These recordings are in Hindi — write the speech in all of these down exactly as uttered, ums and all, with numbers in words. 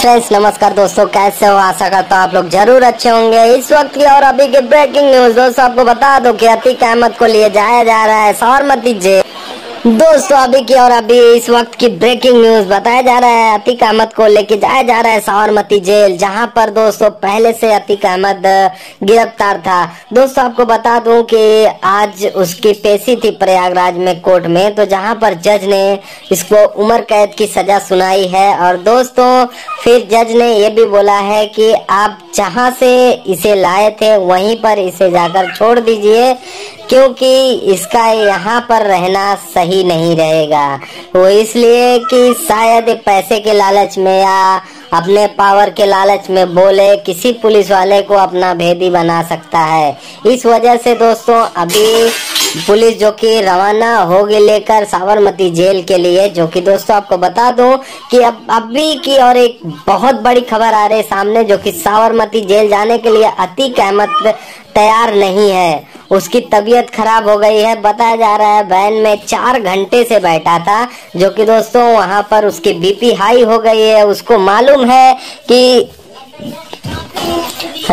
फ्रेंड्स नमस्कार दोस्तों, कैसे हो? आशा करता हूँ आप लोग जरूर अच्छे होंगे। इस वक्त की और अभी की ब्रेकिंग न्यूज दोस्तों आपको बता दो कि अतीक अहमद को लिए जाया जा रहा है साबरमती जेल। दोस्तों अभी की और अभी इस वक्त की ब्रेकिंग न्यूज बताया जा रहा है अतीक अहमद को लेके जाया जा रहा है साबरमती जेल, जहाँ पर दोस्तों पहले से अतीक अहमद गिरफ्तार था। दोस्तों आपको बता दूं कि आज उसकी पेशी थी प्रयागराज में कोर्ट में, तो जहां पर जज ने इसको उम्र कैद की सजा सुनाई है। और दोस्तों फिर जज ने ये भी बोला है कि आप जहां से इसे लाए थे वहीं पर इसे जाकर छोड़ दीजिए, क्योंकि इसका यहाँ पर रहना सही नहीं रहेगा। वो इसलिए कि शायद पैसे के लालच में या अपने पावर के लालच में बोले किसी पुलिस वाले को अपना भेदी बना सकता है। इस वजह से दोस्तों अभी पुलिस जो कि रवाना होगी लेकर साबरमती जेल के लिए, जो कि दोस्तों आपको बता दूं कि अब अभी की और एक बहुत बड़ी खबर आ रही है सामने, जो कि साबरमती जेल जाने के लिए अतीक अहमद तैयार नहीं है। उसकी तबीयत खराब हो गई है। बताया जा रहा है वैन में चार घंटे से बैठा था, जो कि दोस्तों वहां पर उसकी बीपी हाई हो गई है। उसको मालूम है कि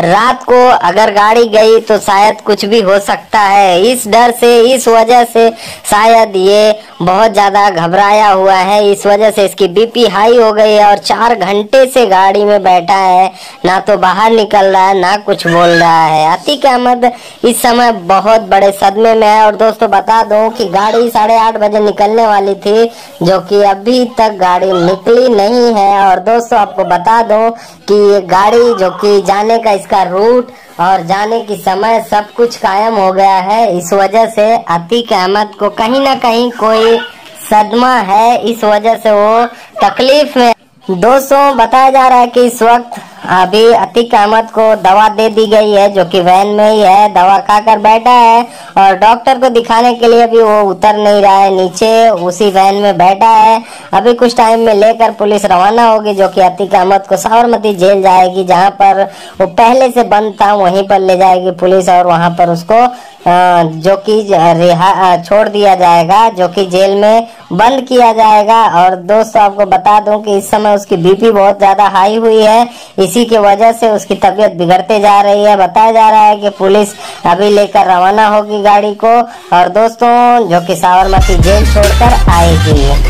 रात को अगर गाड़ी गई तो शायद कुछ भी हो सकता है। इस डर से, इस वजह से शायद ये बहुत ज़्यादा घबराया हुआ है। इस वजह से इसकी बीपी हाई हो गई है और चार घंटे से गाड़ी में बैठा है, ना तो बाहर निकल रहा है ना कुछ बोल रहा है। अतीक अहमद इस समय बहुत बड़े सदमे में है। और दोस्तों बता दूं कि गाड़ी साढ़े आठ बजे निकलने वाली थी, जो कि अभी तक गाड़ी निकली नहीं है। और दोस्तों आपको बता दूँ कि ये गाड़ी जो कि जाने का इसका रूट और जाने की समय सब कुछ कायम हो गया है। इस वजह से अतीक अहमद को कहीं ना कहीं कोई सदमा है, इस वजह से वो तकलीफ में। दोस्तों बताया जा रहा है कि इस वक्त अभी अतीक अहमद को दवा दे दी गई है, जो कि वैन में ही है। दवा खाकर बैठा है और डॉक्टर को दिखाने के लिए भी वो उतर नहीं रहा है, नीचे उसी वैन में बैठा है। अभी कुछ टाइम में लेकर पुलिस रवाना होगी, जो कि अतीक अहमद को साबरमती जेल जाएगी, जहां पर वो पहले से बंद था वहीं पर ले जाएगी पुलिस और वहां पर उसको जो कि रिहा छोड़ दिया जाएगा, जो कि जेल में बंद किया जाएगा। और दोस्तों आपको बता दूं कि इस समय उसकी बीपी बहुत ज़्यादा हाई हुई है, इसी की वजह से उसकी तबीयत बिगड़ते जा रही है। बताया जा रहा है कि पुलिस अभी लेकर रवाना होगी गाड़ी को और दोस्तों जो कि साबरमती जेल छोड़कर आएगी।